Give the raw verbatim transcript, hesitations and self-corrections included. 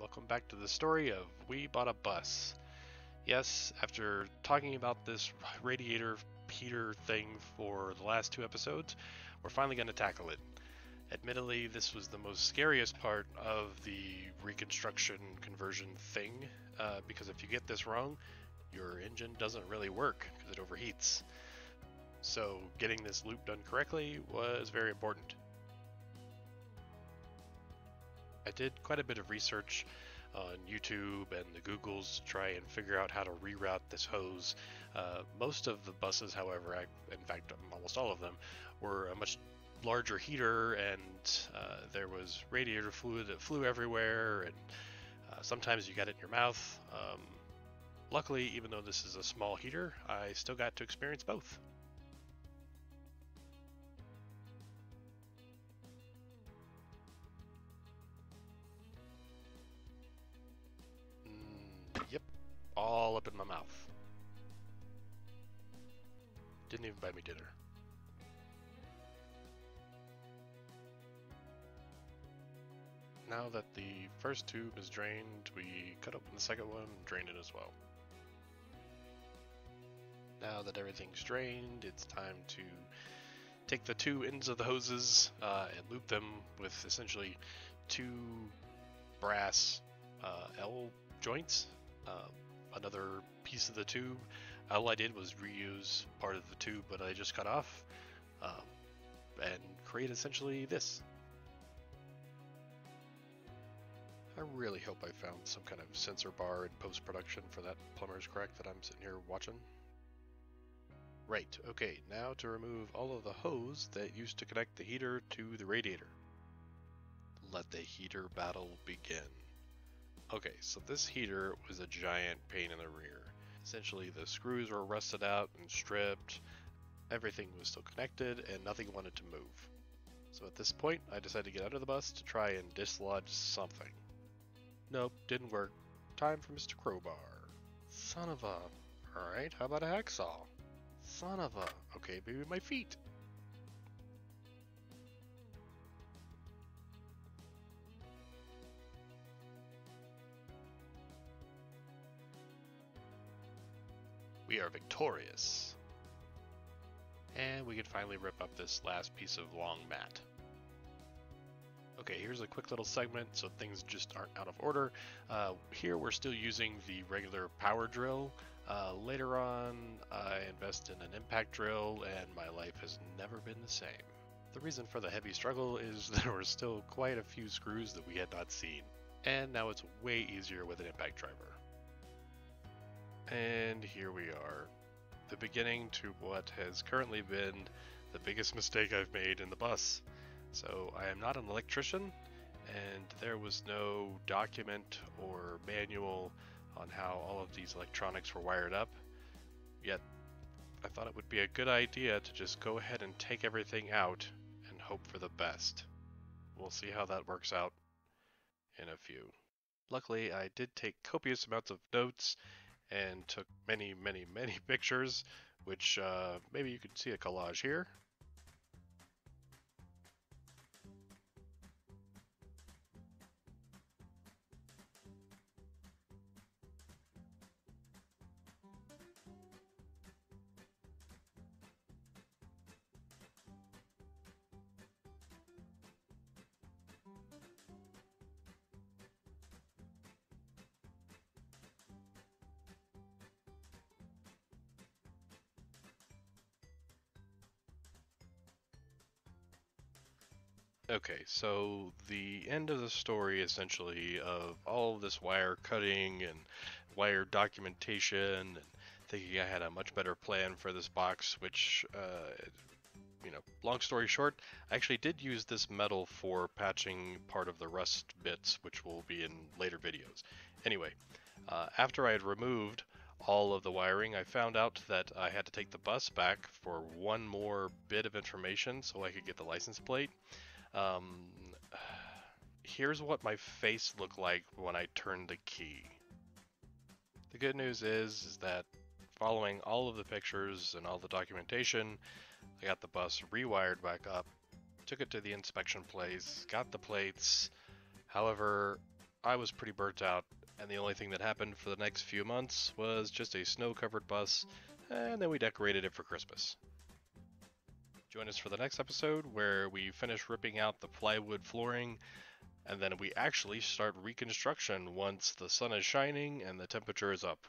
Welcome back to the story of We Bought a Bus. Yes, after talking about this radiator heater thing for the last two episodes, we're finally going to tackle it. Admittedly, this was the most scariest part of the reconstruction conversion thing, uh, because if you get this wrong, your engine doesn't really work because it overheats. So getting this loop done correctly was very important. I did quite a bit of research on YouTube and the Googles to try and figure out how to reroute this hose. Uh, most of the buses, however, I, in fact almost all of them, were a much larger heater, and uh, there was radiator fluid that flew everywhere, and uh, sometimes you got it in your mouth. Um, luckily, even though this is a small heater, I still got to experience both. All up in my mouth. Didn't even buy me dinner. Now that the first tube is drained, we cut open the second one and drain it as well. Now that everything's drained, it's time to take the two ends of the hoses uh, and loop them with essentially two brass uh, L joints. Um, Another piece of the tube. All I did was reuse part of the tube, but I just cut off um, and create essentially this. I really hope I found some kind of sensor bar in post-production for that plumber's crack that I'm sitting here watching. Right, okay, now to remove all of the hose that used to connect the heater to the radiator. Let the heater battle begin. Okay, so this heater was a giant pain in the rear. Essentially, the screws were rusted out and stripped. Everything was still connected and nothing wanted to move. So at this point, I decided to get under the bus to try and dislodge something. Nope, didn't work. Time for Mister Crowbar. Son of a... Alright, how about a hacksaw? Son of a... Okay, maybe my feet. We are victorious. And we can finally rip up this last piece of long mat. Okay, here's a quick little segment so things just aren't out of order. Uh, here we're still using the regular power drill. Uh, later on, I invest in an impact drill and my life has never been the same. The reason for the heavy struggle is there were still quite a few screws that we had not seen. And now it's way easier with an impact driver. And here we are, the beginning to what has currently been the biggest mistake I've made in the bus. So I am not an electrician, and there was no document or manual on how all of these electronics were wired up, yet I thought it would be a good idea to just go ahead and take everything out and hope for the best. We'll see how that works out in a few. Luckily, I did take copious amounts of notes and took many, many, many pictures, which uh, maybe you could see a collage here. Okay, so the end of the story, essentially, of all of this wire cutting and wire documentation, and thinking I had a much better plan for this box, which, uh, you know, long story short, I actually did use this metal for patching part of the rust bits, which will be in later videos. Anyway, uh, after I had removed all of the wiring, I found out that I had to take the bus back for one more bit of information so I could get the license plate. Um, here's what my face looked like when I turned the key. The good news is, is that following all of the pictures and all the documentation, I got the bus rewired back up, took it to the inspection place, got the plates. However, I was pretty burnt out, and the only thing that happened for the next few months was just a snow-covered bus, and then we decorated it for Christmas. Join us for the next episode where we finish ripping out the plywood flooring, and then we actually start reconstruction once the sun is shining and the temperature is up.